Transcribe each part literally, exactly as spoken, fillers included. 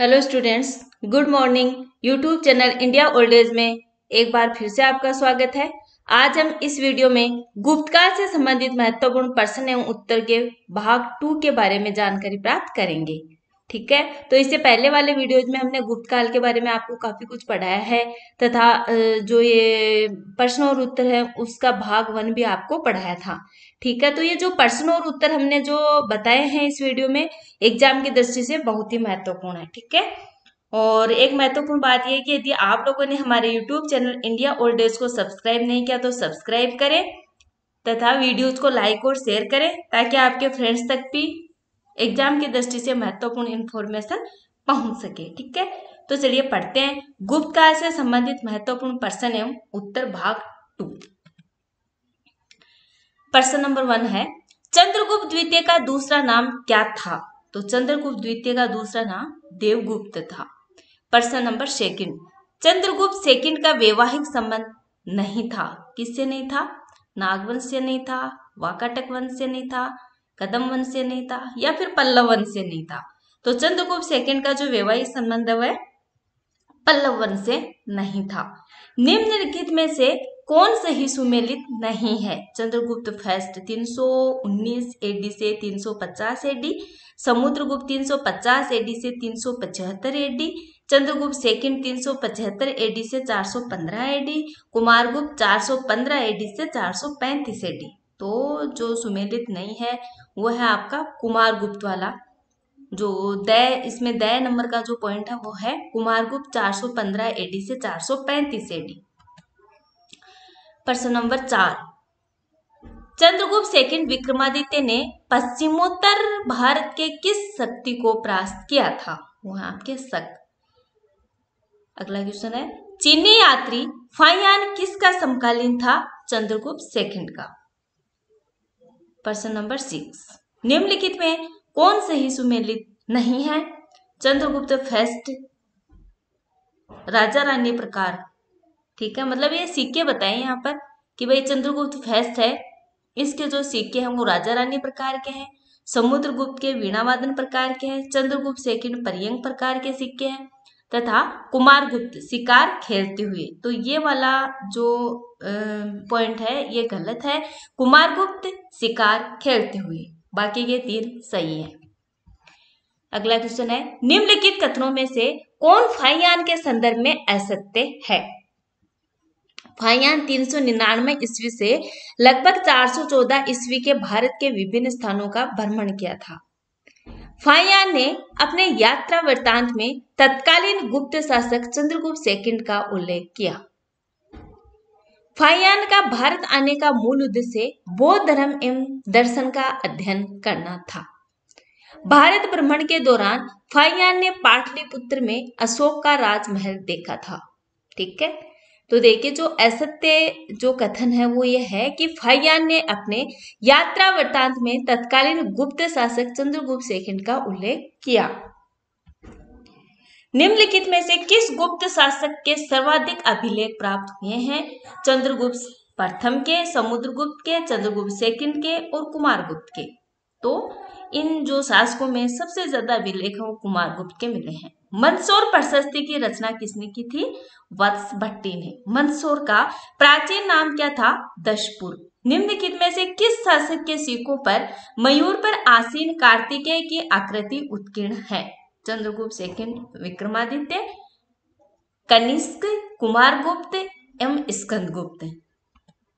Hello students, good morning. YouTube channel India old days में एक बार फिर से आपका स्वागत है। आज हम इस वीडियो में गुप्तकाल से संबंधित महत्वपूर्ण प्रश्न एवं उत्तर के भाग टू के बारे में जानकारी प्राप्त करेंगे। ठीक है, तो इससे पहले वाले वीडियोज में हमने गुप्तकाल के बारे में आपको काफी कुछ पढ़ाया है तथा जो ये प्रश्न और उत्तर है उसका भाग वन भी आपको पढ़ाया था। ठीक है, तो ये जो प्रश्न और उत्तर हमने जो बताए हैं इस वीडियो में एग्जाम की दृष्टि से बहुत ही महत्वपूर्ण है। ठीक है, और एक महत्वपूर्ण बात यह है कि यदि आप लोगों ने हमारे YouTube channel India old days को सब्सक्राइब नहीं किया तो सब्सक्राइब करें तथा वीडियोज को लाइक और शेयर करें ताकि आपके फ्रेंड्स तक भी एग्जाम की दृष्टि से महत्वपूर्ण इंफॉर्मेशन पहुंच सके। ठीक है, तो चलिए पढ़ते हैं गुप्त काल से संबंधित महत्वपूर्ण प्रश्न एवं उत्तर भाग टू। प्रश्न नंबर वन है, चंद्रगुप्त द्वितीय का दूसरा नाम क्या था? तो चंद्रगुप्त द्वितीय का दूसरा नाम देवगुप्त था। प्रश्न नंबर सेकंड, चंद्रगुप्त सेकंड का वैवाहिक संबंध नहीं था। किससे नहीं था? नागवंश से नहीं था, वाकाटक वंश से नहीं था, कदम वंश से नहीं था या फिर पल्लव वंश से नहीं था। तो चंद्रगुप्त सेकंड का जो वैवाहिक संबंध है पल्लव वंश से नहीं था। निम्नलिखित में से कौन सही सुमेलित नहीं है? चंद्रगुप्त फर्स्ट तीन सौ उन्नीस एडी से तीन सौ पचास एडी, समुद्रगुप्त तीन सौ पचास एडी से तीन सौ पचहत्तर एडी, चंद्रगुप्त सेकंड तीन सौ पचहत्तर एडी से चार सौ पंद्रह एडी, कुमारगुप्त चार सौ पंद्रह एडी से चार सौ पैंतीस एडी। तो जो सुमेलित नहीं है वो है आपका कुमारगुप्त वाला, जो दय इसमें दय नंबर का जो पॉइंट है वो है कुमारगुप्त चार सौ पंद्रह एडी से चार सौ पैंतीस एडी। प्रश्न नंबर चार, चंद्रगुप्त सेकंड विक्रमादित्य ने पश्चिमोत्तर भारत के किस शक्ति को परास्त किया था? वो है आपके शक। अगला क्वेश्चन है, चीनी यात्री फाहियान किसका समकालीन था? चंद्रगुप्त सेकंड का। प्रश्न नंबर सिक्स, निम्नलिखित में कौन सही सुमेलित नहीं है? चंद्रगुप्त फर्स्ट राजा रानी प्रकार। ठीक है, मतलब ये सिक्के बताए यहाँ पर कि भाई चंद्रगुप्त फर्स्ट है, इसके जो सिक्के हैं वो राजा रानी प्रकार के हैं, समुद्रगुप्त के वीणावादन प्रकार के हैं, चंद्रगुप्त सेकंड पर्यंग प्रकार के सिक्के हैं तथा कुमारगुप्त शिकार खेलते हुए। तो ये वाला जो पॉइंट है ये गलत है, कुमारगुप्त शिकार खेलते हुए, बाकी के तीन सही है। अगला क्वेश्चन है, निम्नलिखित कथनों में से कौन फाहियान के संदर्भ में असत्य है? फाहियान तीन सौ निन्यानवे ईस्वी से लगभग चार सौ चौदह ईस्वी के भारत के विभिन्न स्थानों का भ्रमण किया था। फाहियान ने अपने यात्रा वृत्तांत में तत्कालीन गुप्त शासक चंद्रगुप्त सेकंड का उल्लेख किया। फाहियान का भारत आने का मूल उद्देश्य बौद्ध धर्म एवं दर्शन का अध्ययन करना था। भारत भ्रमण के दौरान फाहियान ने पाटलिपुत्र में अशोक का राजमहल देखा था। ठीक है, तो देखिए जो असत्य जो कथन है वो ये है कि फाहियान ने अपने यात्रा वृत्तांत में तत्कालीन गुप्त शासक चंद्रगुप्त सेकंड का उल्लेख किया। निम्नलिखित में से किस गुप्त शासक के सर्वाधिक अभिलेख प्राप्त हुए हैं? चंद्रगुप्त प्रथम के, समुद्रगुप्त के, चंद्रगुप्त सेकंड के और कुमारगुप्त के। तो इन जो शासकों में सबसे ज्यादा अभिलेख है वो कुमारगुप्त के मिले हैं। मंदसौर प्रशस्ति की रचना किसने की थी? वत्स भट्टी ने। मंदसौर का प्राचीन नाम क्या था? दशपुर। निम्नलिखित में से किस शासक के सिक्कों पर मयूर पर आसीन कार्तिकेय की आकृति उत्कीर्ण है? चंद्रगुप्त सेकंड विक्रमादित्य, कनिष्क, कुमारगुप्त एवं स्कंदगुप्त।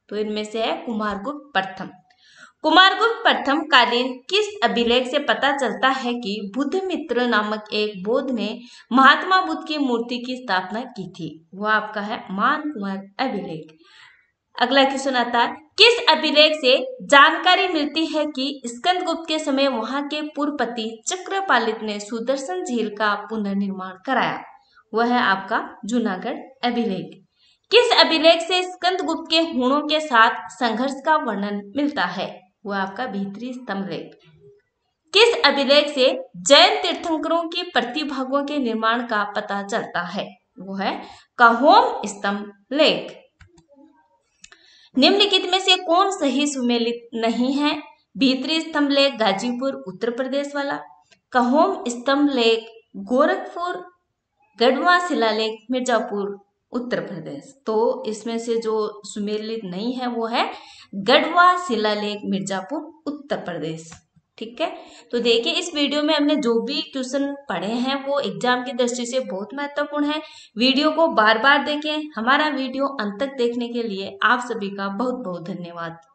तो इनमें से है कुमारगुप्त प्रथम। कुमारगुप्त प्रथम कालीन किस अभिलेख से पता चलता है कि बुद्धमित्र नामक एक बौद्ध ने महात्मा बुद्ध की मूर्ति की स्थापना की थी? वह आपका है मान कुमार अभिलेख। अगला क्वेश्चन आता है, किस अभिलेख से जानकारी मिलती है कि स्कंदगुप्त के समय वहां के पूर्वपति चक्रपालित ने सुदर्शन झील का पुनर्निर्माण कराया? वह है आपका जूनागढ़ अभिलेख। किस अभिलेख से स्कंदगुप्त के हुणों के साथ संघर्ष का वर्णन मिलता है? वह आपका भीतरी स्तंभ लेख। किस अभिलेख से जैन तीर्थंकरों की प्रतिभागों के निर्माण का पता चलता है? वो है कहोम स्तंभ लेख। निम्नलिखित में से कौन सही सुमेलित नहीं है? भीतरी स्तंभ लेख गाजीपुर उत्तर प्रदेश वाला, कहोम स्तंभ लेख गोरखपुर गढ़वा शिलालेख मिर्जापुर उत्तर प्रदेश। तो इसमें से जो सुमेलित नहीं है वो है गढ़वा शिलालेख मिर्जापुर उत्तर प्रदेश। ठीक है, तो देखिए इस वीडियो में हमने जो भी क्वेश्चन पढ़े हैं वो एग्जाम की दृष्टि से बहुत महत्वपूर्ण है। वीडियो को बार बार देखें। हमारा वीडियो अंत तक देखने के लिए आप सभी का बहुत बहुत धन्यवाद।